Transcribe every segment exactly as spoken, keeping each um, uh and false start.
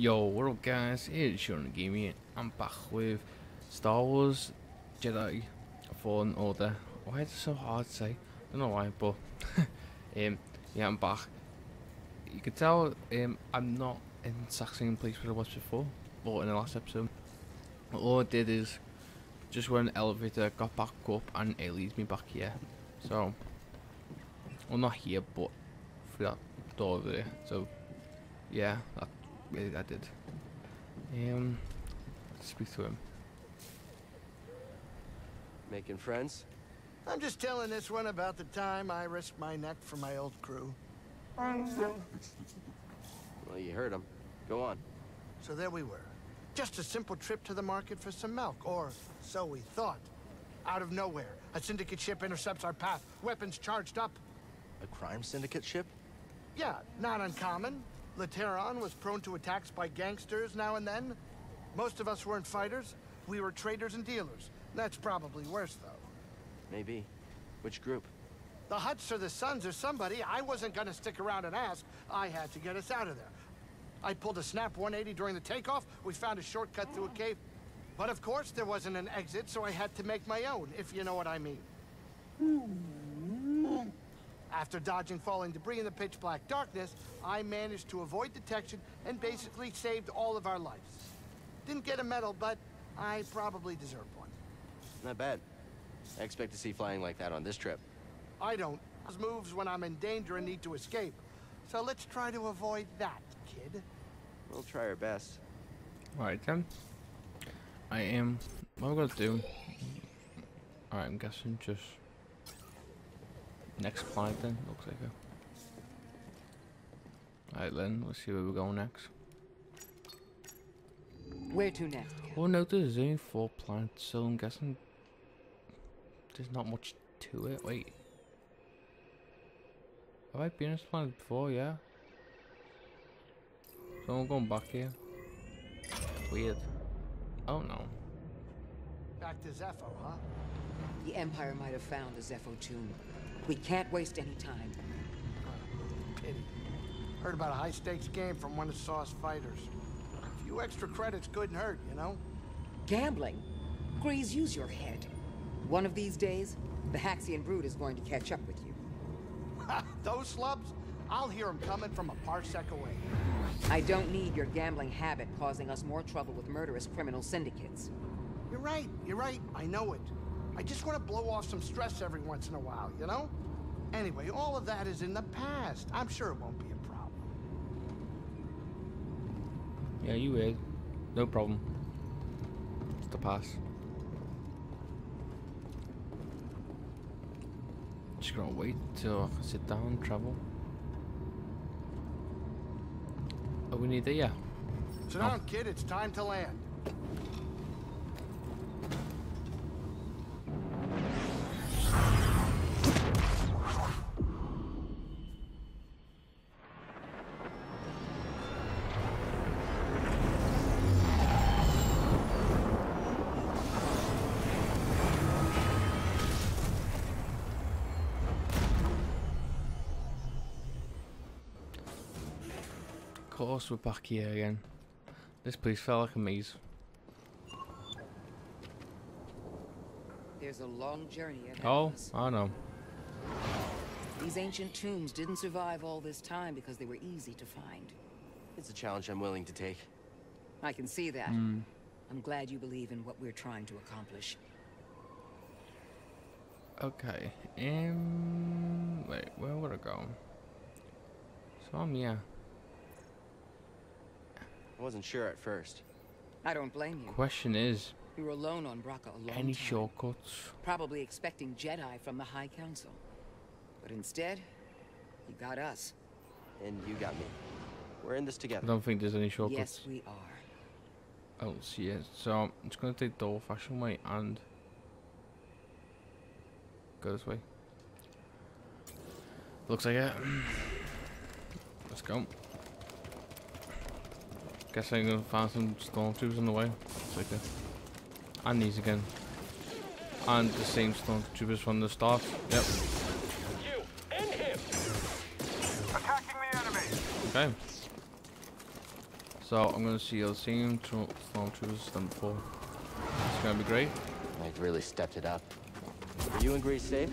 Yo, what up guys, it's Shaun the Gamer and I'm back with Star Wars Jedi Fallen Order. Why is it so hard to say? I don't know why, but um, yeah, I'm back. You can tell um, I'm not in the exact same place where I was before, but in the last episode. All I did is just went in the elevator, got back up, and it leads me back here. So, well, not here, but through that door over there. So, yeah, that, I did. Um, let's speak to him. Making friends? I'm just telling this one about the time I risked my neck for my old crew. Well, you heard him. Go on. So there we were. Just a simple trip to the market for some milk, or so we thought. Out of nowhere, a syndicate ship intercepts our path, weapons charged up. A crime syndicate ship? Yeah, not uncommon. Lateron was prone to attacks by gangsters now and then. Most of us weren't fighters. We were traders and dealers. That's probably worse, though. Maybe. Which group? The Hutts or the Sons or somebody. I wasn't gonna stick around and ask. I had to get us out of there. I pulled a snap one eighty during the takeoff. We found a shortcut through a cave. But of course, there wasn't an exit, so I had to make my own, if you know what I mean. After dodging falling debris in the pitch black darkness, I managed to avoid detection and basically saved all of our lives. Didn't get a medal, but I probably deserved one. Not bad. I expect to see flying like that on this trip. I don't. Those moves when I'm in danger and need to escape. So let's try to avoid that, kid. We'll try our best. Alright then. I am. What I'm gonna do. Alright, I'm guessing just. Next flight then, looks like it. Alright then, let's see where we're going next. Where to next? Oh no, there's only four planets, so I'm guessing there's not much to it. Wait. Have I been on this planet before? Yeah. So I'm going back here. Weird. Oh no. Back to Zeffo, huh? The Empire might have found the Zeffo tomb. We can't waste any time. Pity. Heard about a high-stakes game from one of Saw's fighters. A few extra credits couldn't hurt, you know? Gambling? Grease, use your head. One of these days, the Haxian Brood is going to catch up with you. Those slubs? I'll hear them coming from a parsec away. I don't need your gambling habit causing us more trouble with murderous criminal syndicates. You're right, you're right. I know it. I just want to blow off some stress every once in a while, you know? Anyway, all of that is in the past. I'm sure it won't be a problem. Yeah, you will. No problem. It's the past. Just gonna wait till I can sit down, travel. Oh, we need it, yeah. Sit down, kid. It's time to land. Of course, we're back here again. This place felt like a maze. There's a long journey ahead of us. Oh, I know. These ancient tombs didn't survive all this time because they were easy to find. It's a challenge I'm willing to take. I can see that. Mm. I'm glad you believe in what we're trying to accomplish. Okay. Um. Wait. Where would I go? So I'm yeah. I wasn't sure at first. I don't blame you. Question is, you were alone on Bracca a long time. Any shortcuts? Probably expecting Jedi from the High Council. But instead, you got us. And you got me. We're in this together. I don't think there's any shortcuts. Yes, we are. Oh, see it. So I'm just gonna take the old fashioned way and go this way. Looks like it. Let's go. Guess I'm gonna find some stormtroopers on the way. It's okay. And these again. And the same stormtroopers from the start. Yep. You and him. Attacking the enemy. Okay. So I'm gonna see the same storm troopers as done before. It's gonna be great. I've really stepped it up. Are you and Grace safe?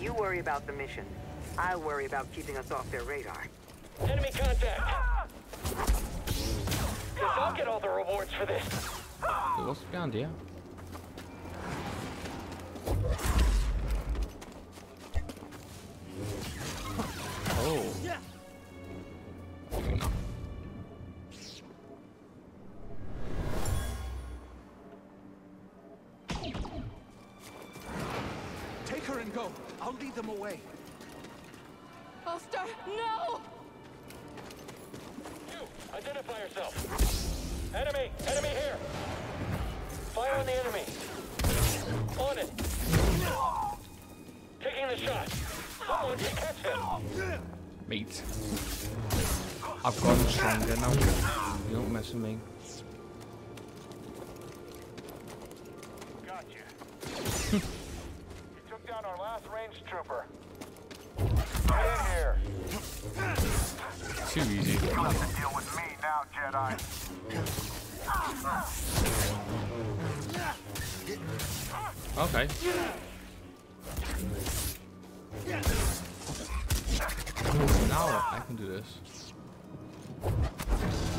You worry about the mission. I'll worry about keeping us off their radar. Enemy contact! Ah! Guess I'll get all the rewards for this. It was found, yeah. Oh. Yeah. Take her and go. I'll lead them away. Ulster, no! You, identify yourself. Enemy, enemy here. Fire on the enemy. On it. Taking the shot. Someone should catch him. Mate. I've gotten stronger now. You don't mess with me. Gotcha. You took down our last ranged trooper. Get in here. Too easy. You have to deal with me now, Jedi. Okay. Now I can do this.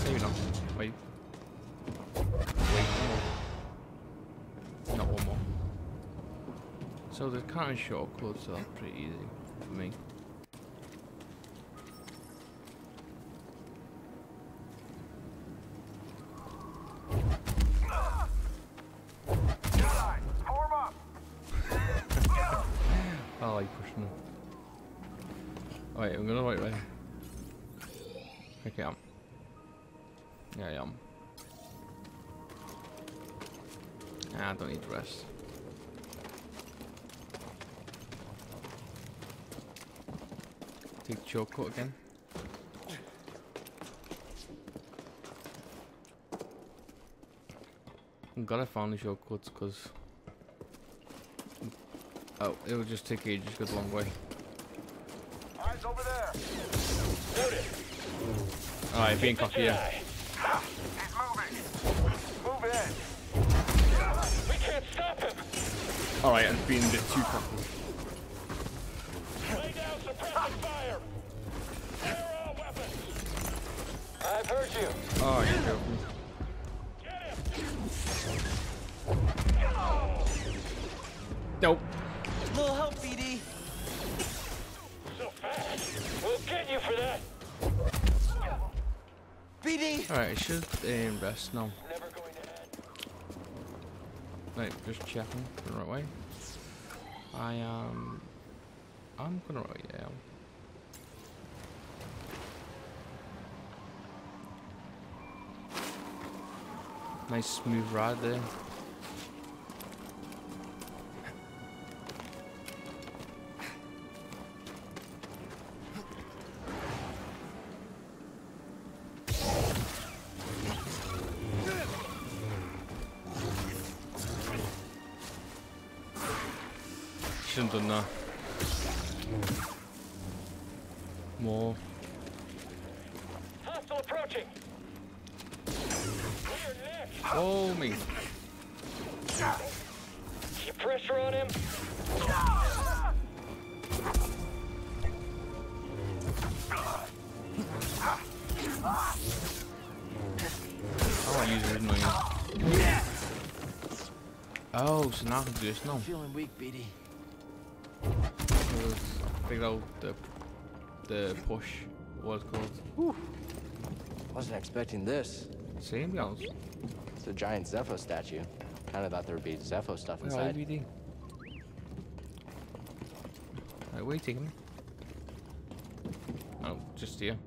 Maybe not. Wait. Wait. Not one more. So the current shortcuts are pretty easy for me. I like pushing them. Alright, I'm gonna wait right here. Okay, I'm. Yeah, I am. Ah, I don't need to rest. Take the shortcut again. I'm glad I found the shortcuts because. Oh, it would just take ages to go the long way. Eyes over there. Noted. Alright, being cocky, yeah. He's moving. Move in. We can't stop him. Alright, I'm being a bit too cocky. Lay down, suppressing fire. Fire all weapons. I've heard you. Oh, you're joking. Get him. Oh. Nope. Little help, B D. So fast. We'll get you for that. B D. All right, I should um, rest now. Never going to end. Right, just checking the right way. I am. Um, I'm gonna write it down. Nice smooth ride there. Shouldn't have done that. More. Hostile approaching. We're next. Oh me. Keep pressure on him. Oh, I use it, no. Oh, so now I can do this now. Feeling weak, B D. Figure out the the push, what it's called. Whew. Wasn't expecting this. Same guys. It's a giant Zeffo statue. Kind of thought there'd be Zeffo stuff yeah, inside. I B D. Right, where are you taking me? Oh, just here.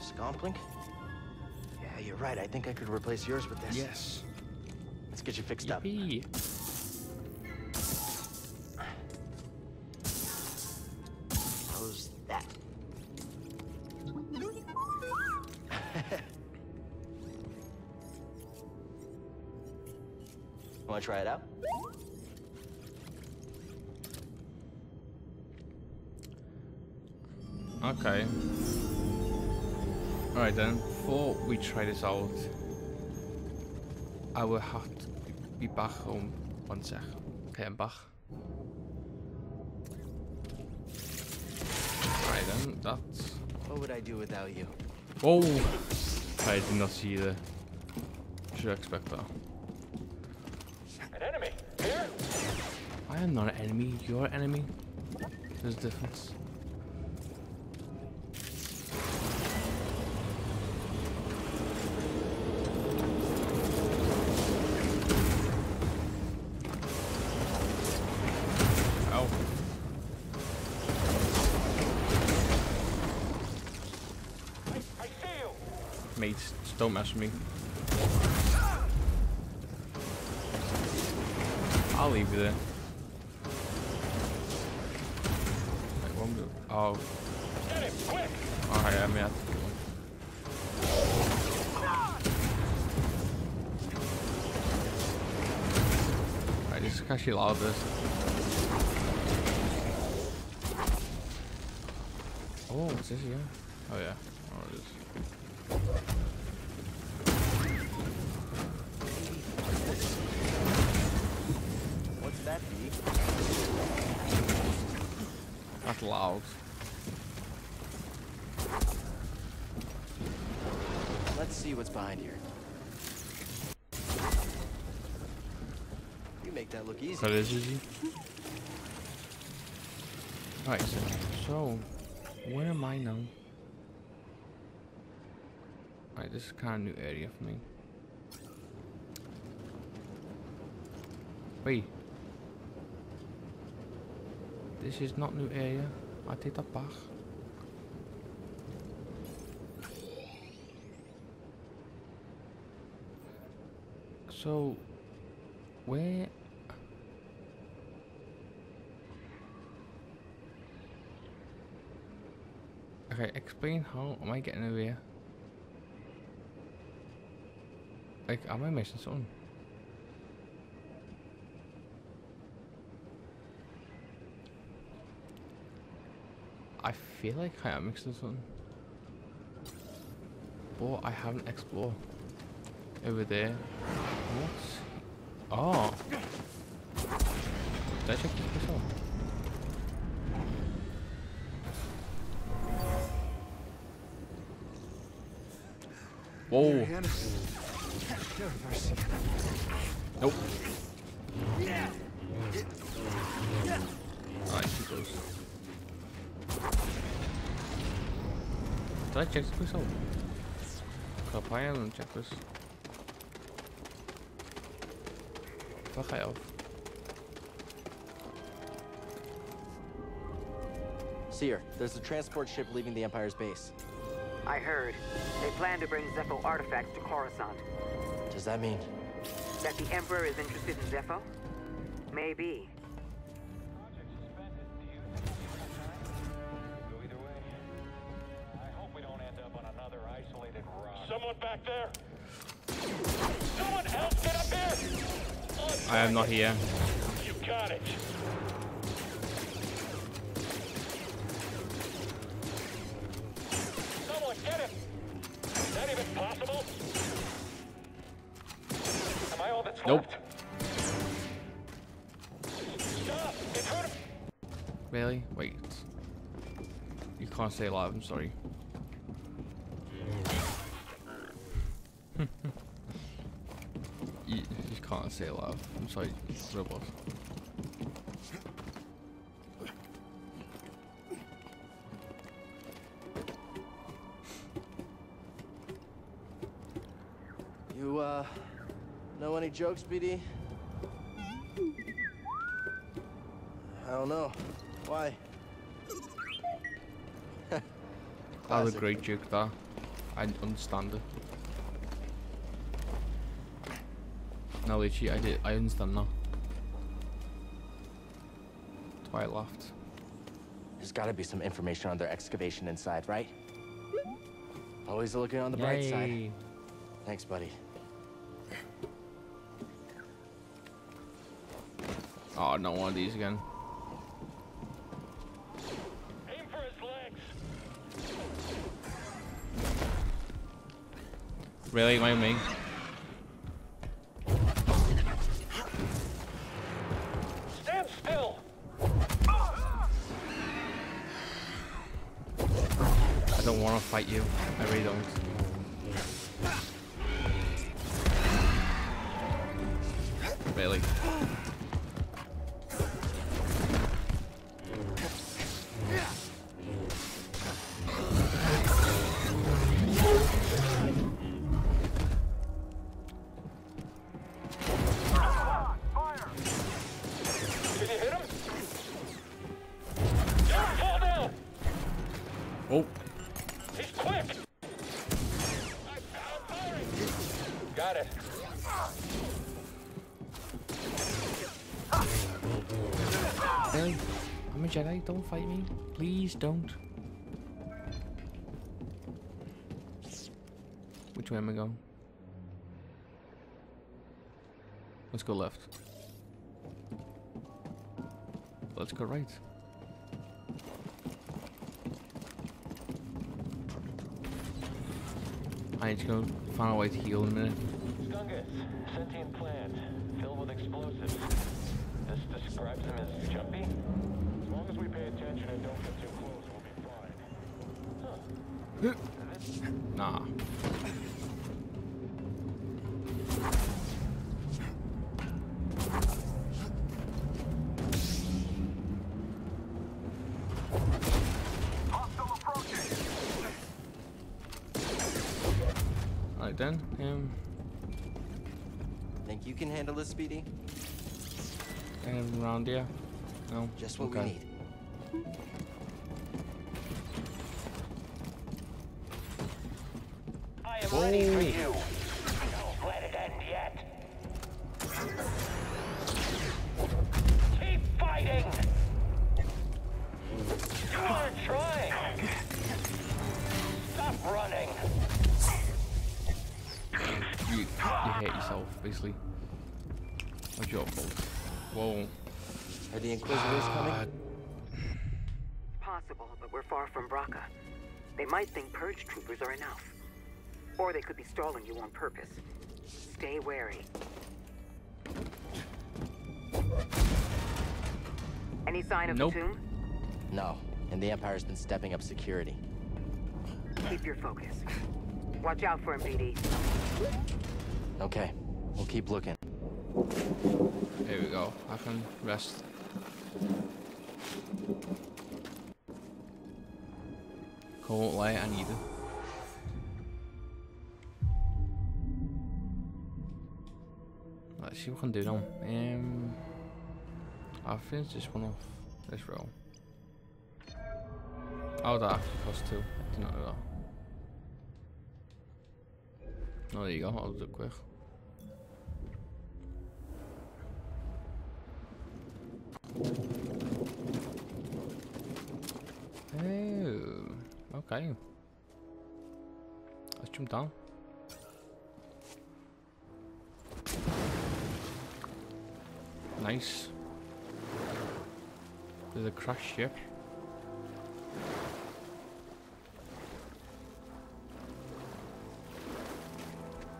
Scomplink? Yeah, you're right. I think I could replace yours with this. Yes. Let's get you fixed Yippee. Up. How's that? Wanna try it out? Okay. Alright then, before we try this out, I will have to be back home one sec. Okay, I'm back. Alright then, that's... What would I do without you? Oh! I did not see the... Should I expect that? An enemy! Here! I am not an enemy, you're an enemy. There's a difference. Don't mess with me. I'll leave you there. Like one move. Oh. Get him, quick! Alright, I may have to get one. Alright, this is actually loud, this. Oh, what's this here? Oh yeah. Oh, it is. That's loud. Let's see what's behind here. You make that look easy. That is easy. Alright, so, so where am I now? Alright, this is kind of a new area for me. Wait. This is not new area. I take that back. So, where? Okay, explain how am I getting over here? Like, am I missing something? I feel like I am mixing something, but I haven't explored over there. What? Oh, did I check this out? Whoa! Nope. Alright, she goes. Did I check this place out? Crap, I haven't checked this. Fuck, I have. Seer, there's a transport ship leaving the Empire's base. I heard. They plan to bring Zeffo artifacts to Coruscant. Does that mean? That the Emperor is interested in Zeffo? Maybe. Someone back there. Someone else get up here. I am not here. You got it. Someone get him. Is that even possible? Am I all that's left? Nope. Stop. It's hurt. Really? Wait. You can't stay alive. I'm sorry. you, you can't say love. I'm sorry, robot. You uh know any jokes, B D? I don't know. Why? That was a great joke there. I understand it. No, literally, I did. I understand now. That's why I laughed. There's got to be some information on their excavation inside, right? Always looking on the Yay. bright side. Thanks, buddy. Oh, not one of these again. Aim for his legs. Really? Why me? Stand still. I don't want to fight you. I really don't. Really? Jedi, don't fight me. Please don't. Which way am I going? Let's go left. Let's go right. I need to go find a way to heal in a minute. Skungus, sentient plant, filled with explosives. This describes him as jumpy. As we pay attention and don't get too close, we'll be fine. Huh. Nah. Hostile approaching. Alright then, um think you can handle this, Speedy? And around here. No. Just what okay. we need. I am Whoa. ready for you. Don't let it end yet. Keep fighting. You are trying. Stop running. You, you hurt yourself, basically. That's your fault. Whoa. Are the Inquisitors uh, coming? Possible, but we're far from Bracca. They might think purge troopers are enough. Or they could be stalling you on purpose. Stay wary. Any sign of nope. the tomb? No, and the Empire's been stepping up security. Keep your focus. Watch out for him, B D. Okay, we'll keep looking. Here we go. I can rest. Cold light, I need it. Let's see what we can do now. Um, I'll finish this one off. This row. Oh, that actually cost two. I did not know that. Oh, there you go. I'll do it quick. Oh, okay. Let's jump down. Nice. There's a crashed ship.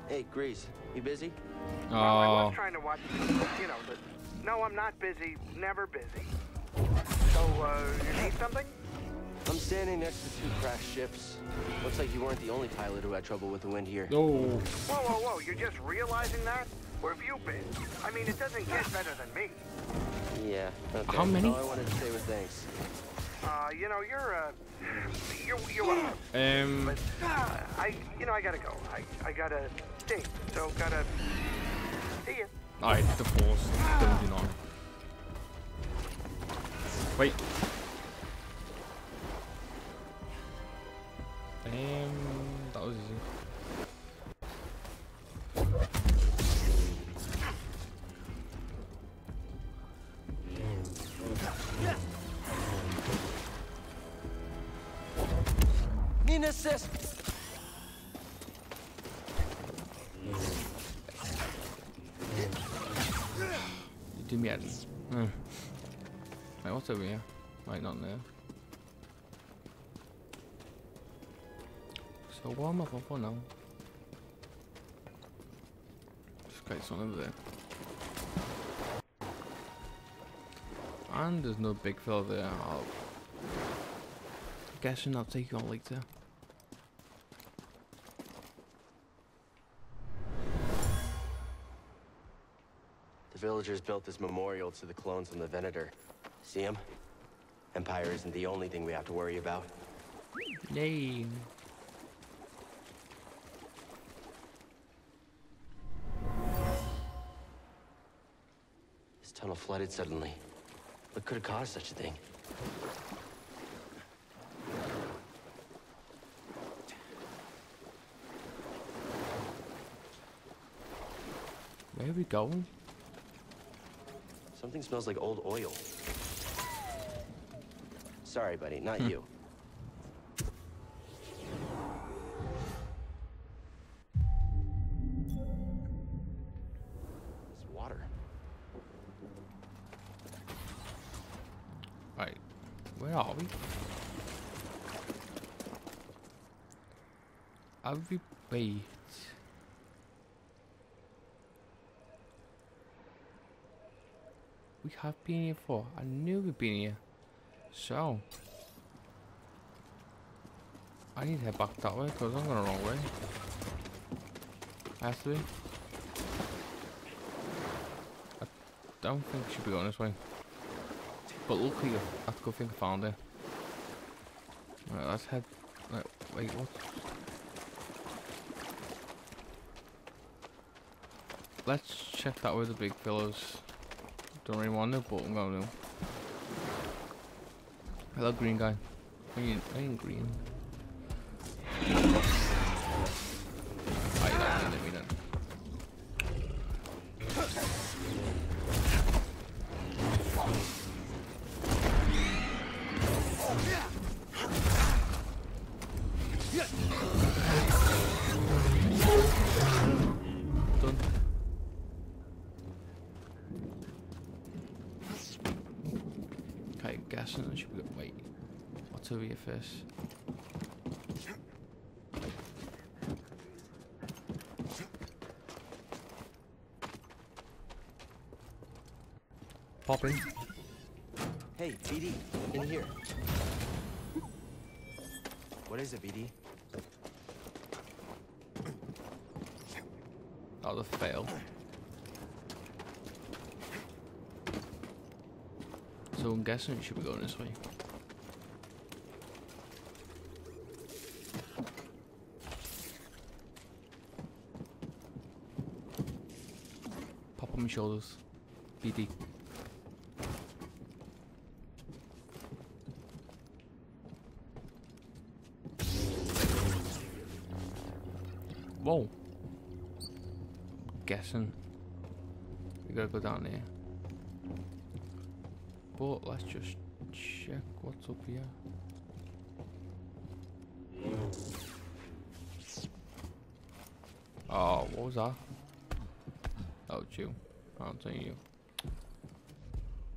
Hey, Grease, you busy? Oh. Well, I was trying to watch, you know, but no, I'm not busy. Never busy. So, uh, you need something? I'm standing next to two crashed ships. Looks like you weren't the only pilot who had trouble with the wind here. Oh. Whoa, whoa, whoa. You're just realizing that? Where have you been? I mean, it doesn't get better than me. Yeah. Okay. How many? All I wanted to say was thanks. Uh, you know, you're, uh, you're, you're one of them. Um. But, uh, I, you know, I gotta go. I, I gotta date, so gotta see ya. Alright, the force. Don't do not. Wait. Um, that was easy. Need an assist. You do me at least. Mm. Wait, what's over here? Right, not there. So what am I going for now? Okay, it's not over there. And there's no big fella there. I'll... I'm guessing I'll take you on later. The villagers built this memorial to the clones on the Venator. See him? Empire isn't the only thing we have to worry about. Yay. This tunnel flooded suddenly. What could have caused such a thing? Where are we going? Something smells like old oil. Sorry, buddy, not hmm. you. It's water. Right, where are we? I'll be wait. We have been here before. I knew we've been here. So, I need to head back that way because I'm going the wrong way. Has to be. I don't think I should be going this way. But luckily, I have to go think I found it. Right, let's head. Right, wait, what? Let's check that with the big fellows. Don't really want to, but I'm going to. Hello, green guy. I ain't, I ain't green. I don't need it, we don't. Done. Okay, gas and should we go? Wait, what's over here first? Pop in. Hey, B D, in here. What is it, B D? That'll fail. So I'm guessing we should be going this way. Pop on my shoulders. B D. Whoa. I'm guessing we gotta go down there. But let's just check what's up here. Oh, what was that? Oh, it's you. I don't think you.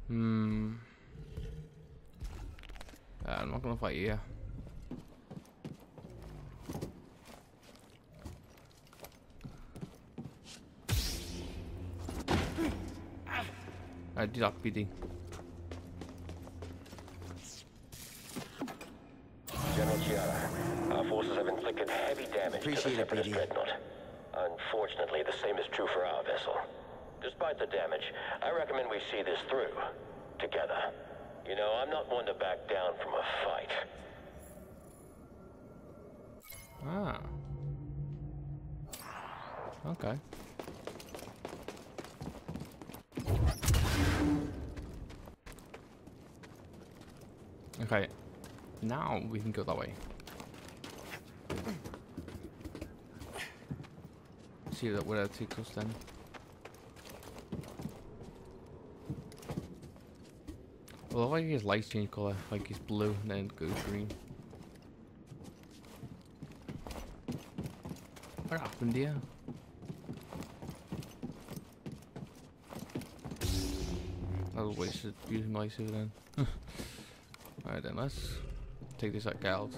Hmm. Uh, I'm not gonna fight here. I did that beating. Appreciate it, B D. Unfortunately, the same is true for our vessel. Despite the damage, I recommend we see this through together. You know, I'm not one to back down from a fight. Ah. Okay. Okay. Now we can go that way. See that where that takes us then. Well, I like his lights change colour, like it's blue and then it goes green. What happened here? That was wasted using my lights over then. Alright then, let's take this guy out.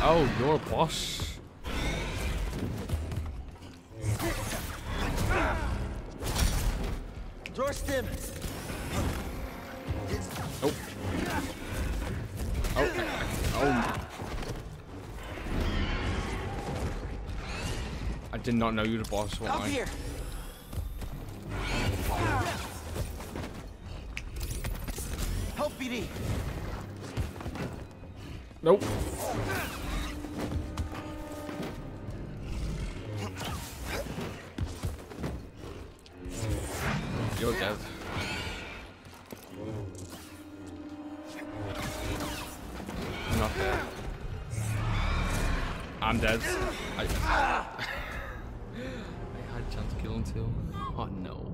Oh, you're a boss. Nope. Oh. Oh. I did not know you were the boss. Up here. Help B D. Nope. You're dead. I'm not dead. I'm dead. I, I had a chance to kill him too. Oh no.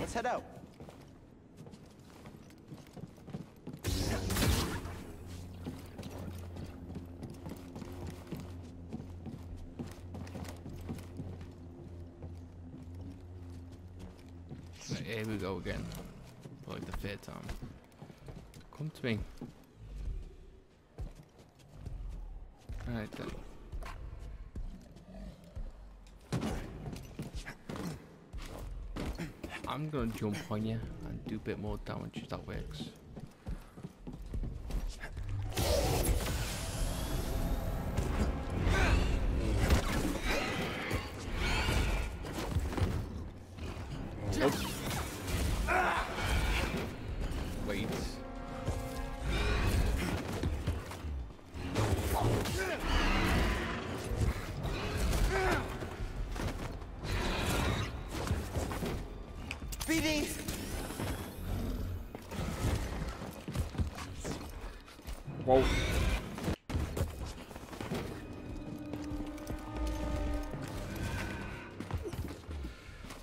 Let's head out. Here we go again, like the third time. Come to me. Alright then. I'm gonna jump on you and do a bit more damage if that works. Whoa.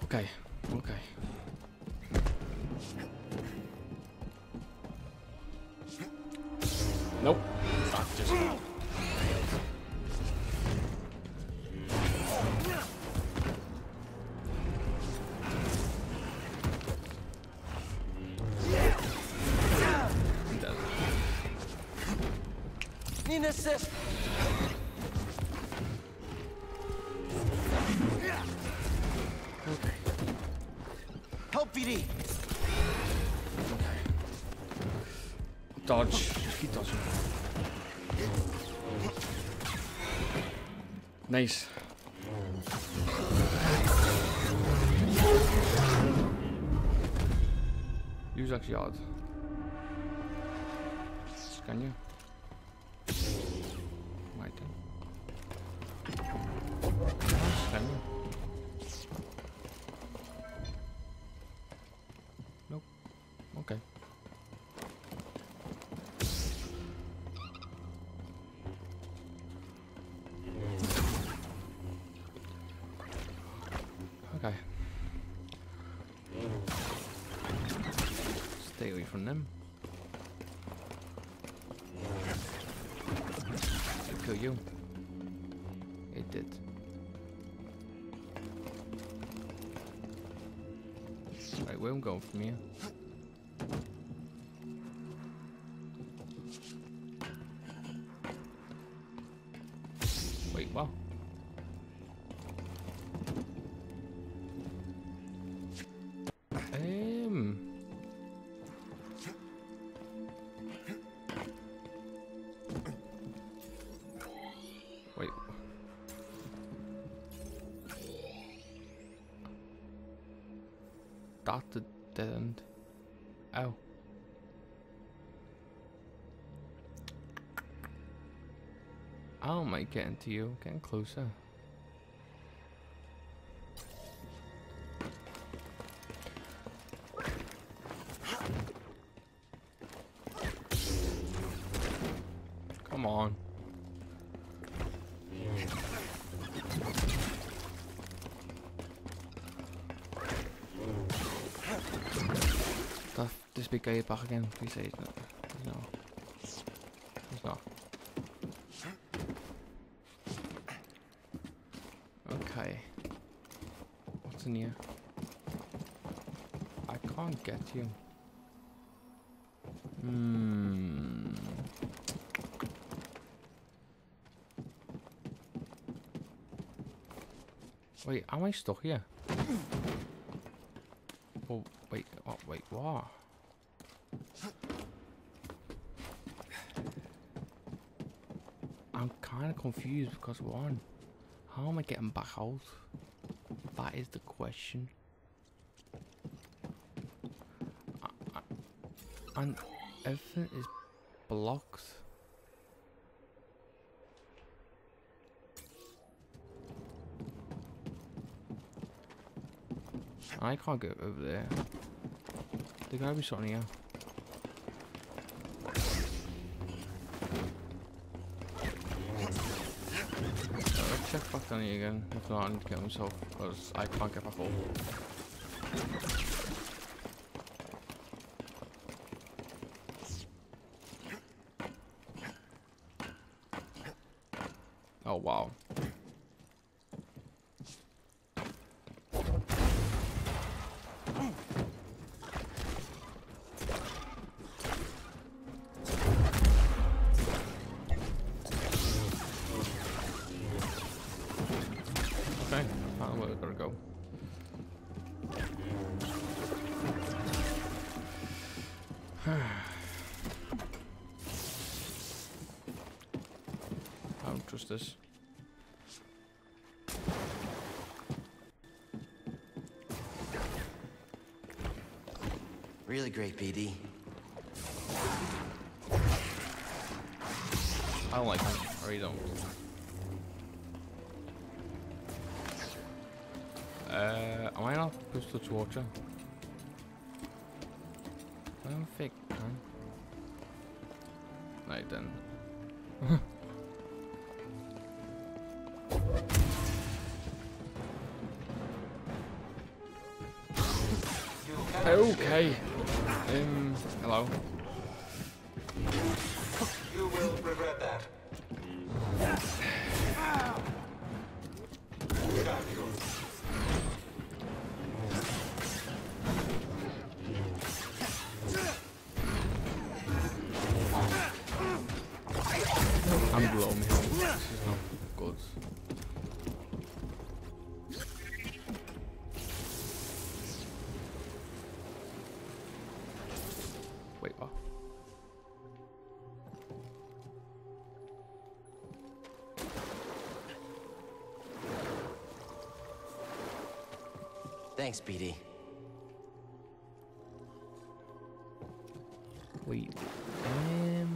Okay, okay. Nope. Not just assist. Okay. Help B D. Okay. Dodge. Just keep dodging. Nice. He was actually odd. Can you? Nope. Okay. Okay. Stay away from them. I'll kill you. It did. Right, where I'm going from here? Wait, what? Um. Wait. That's the dead end. Oh. I might get into you. Getting closer. Come on. This big guy back again, please say no. No. He's not. Okay. What's in here? I can't get you. Hmm. Wait, am I still here? Oh, wait, oh, wait, what? I'm kind of confused because one, how am I getting back out? That is the question. I, I, and everything is blocked. I can't get over there. There gotta be something here. Let's check back down here again. If not, I need to get myself because I can't get back over. Oh wow. This. Really great, B D. I don't like him. I really don't. Uh, am I not supposed to torch her? I don't think I can. Right then. Okay. Um. Hello. You will regret that. I'm blowing me. This is not good. Thanks, B D. Wait. Um.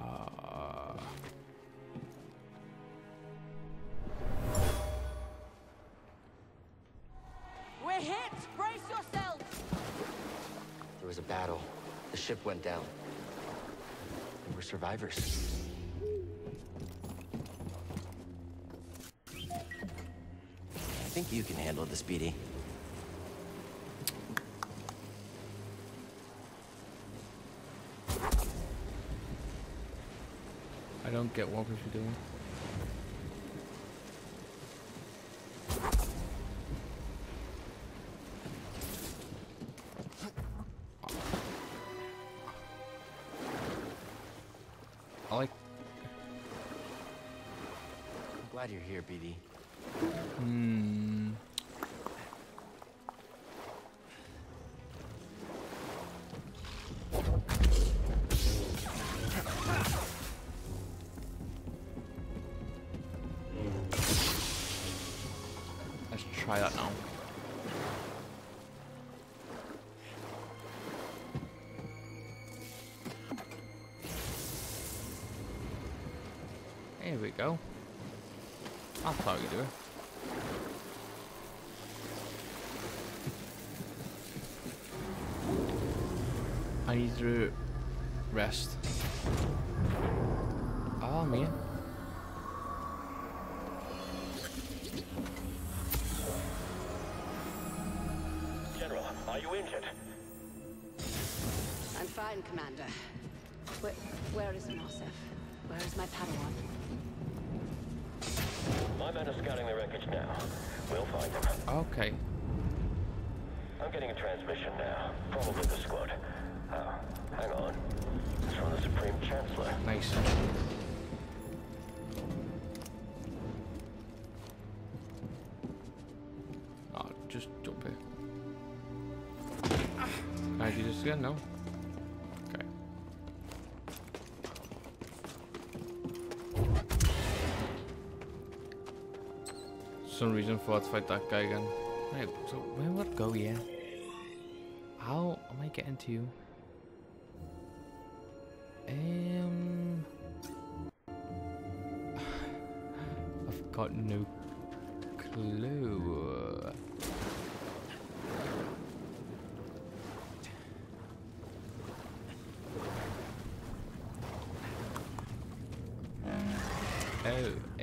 Uh. We're hit. Brace yourselves. There was a battle. The ship went down. There were survivors. I think you can handle this, B D. I don't get what you're doing. I like. I'm glad you're here, B D. Hmm. Let's try that now. Here we go. That's how you do it. I need to rest. Oh man. General, are you injured? I'm fine, Commander. Where, where is Nosef? Where is my Padawan? My men are scouting the wreckage now. We'll find them. Okay. I'm getting a transmission now. Probably the squad. Oh, hang on. It's from the Supreme Chancellor. Nice. just jump here. Can I do this again? No? Okay. Some reason for us to fight that guy again. Right, so where would I go here? How am I getting to you? Um, I've got no clue. Oh,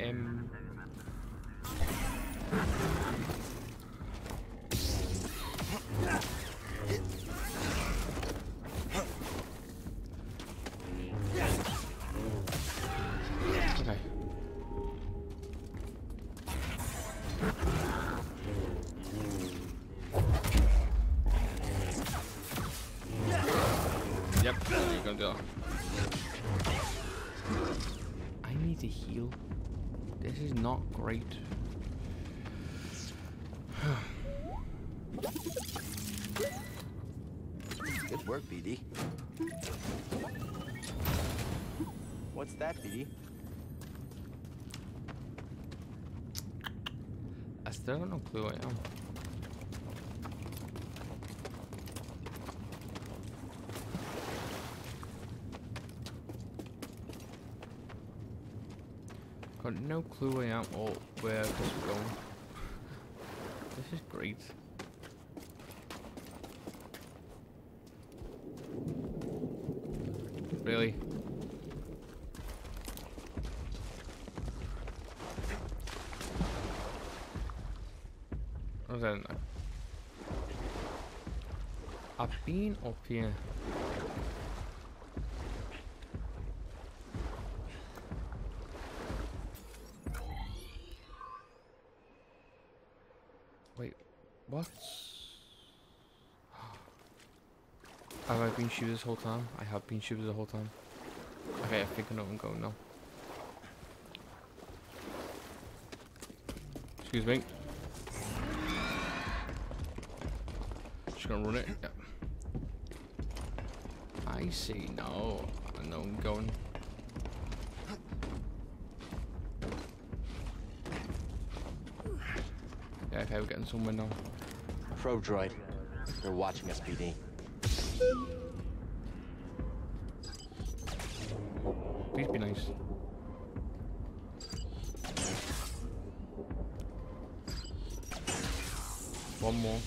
um. What's that, B D? I still have no clue who I am. Got no clue who I am or where this is going. This is great. Really? I don't know. I've been up here. Wait, what? Have I been shooting this whole time? I have been shooting the whole time. Okay, I think I know where I'm going now. Excuse me. Gonna run it. Yep. I see now. I know I'm going. Yeah, okay, we're getting somewhere now. Probe droid, they're watching us, P D. Please be nice. One more.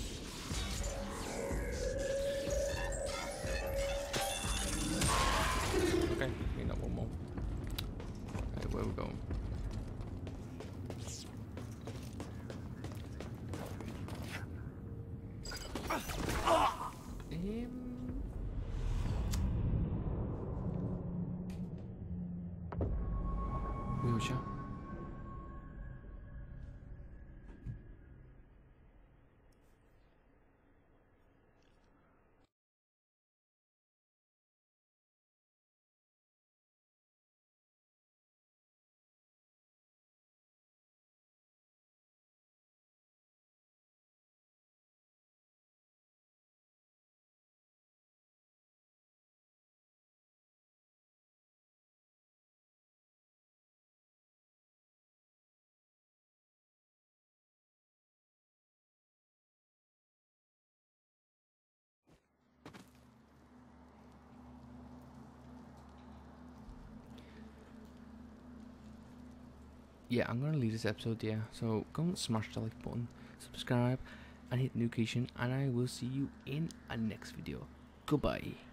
Yeah, I'm gonna leave this episode there, so go and smash the like button, subscribe and hit the notification, and I will see you in our next video. Goodbye.